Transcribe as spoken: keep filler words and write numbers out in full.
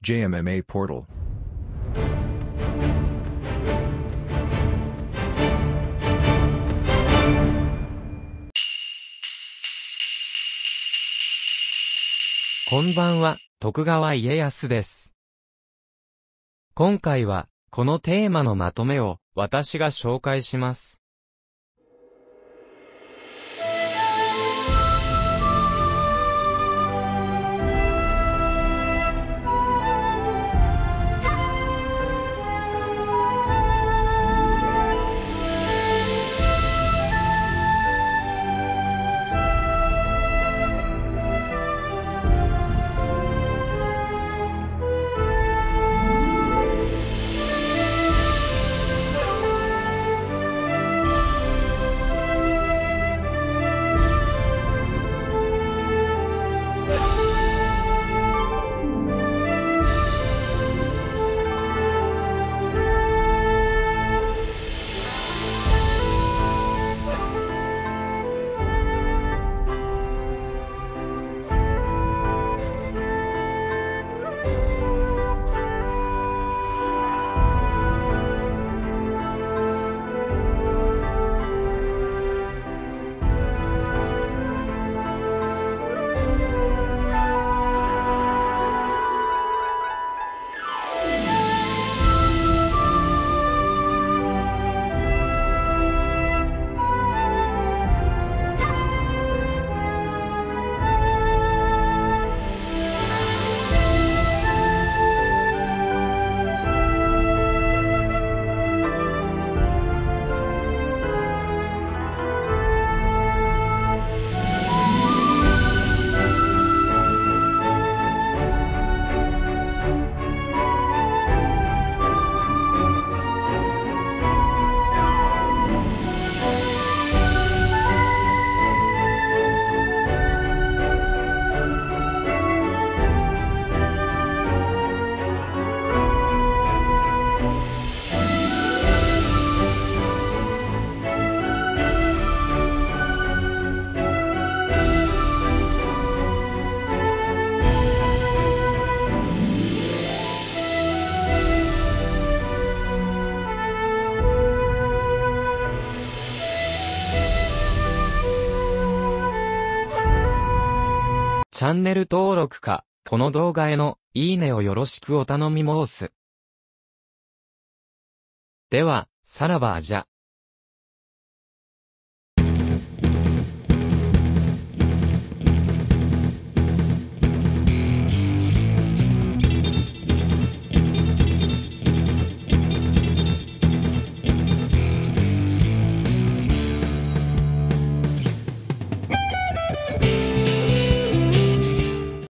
J M M A Portalこんばんは、徳川家康です。今回は、このテーマのまとめを、私が紹介します。チャンネル登録か、この動画へのいいねをよろしくお頼み申す。では、さらばじゃ。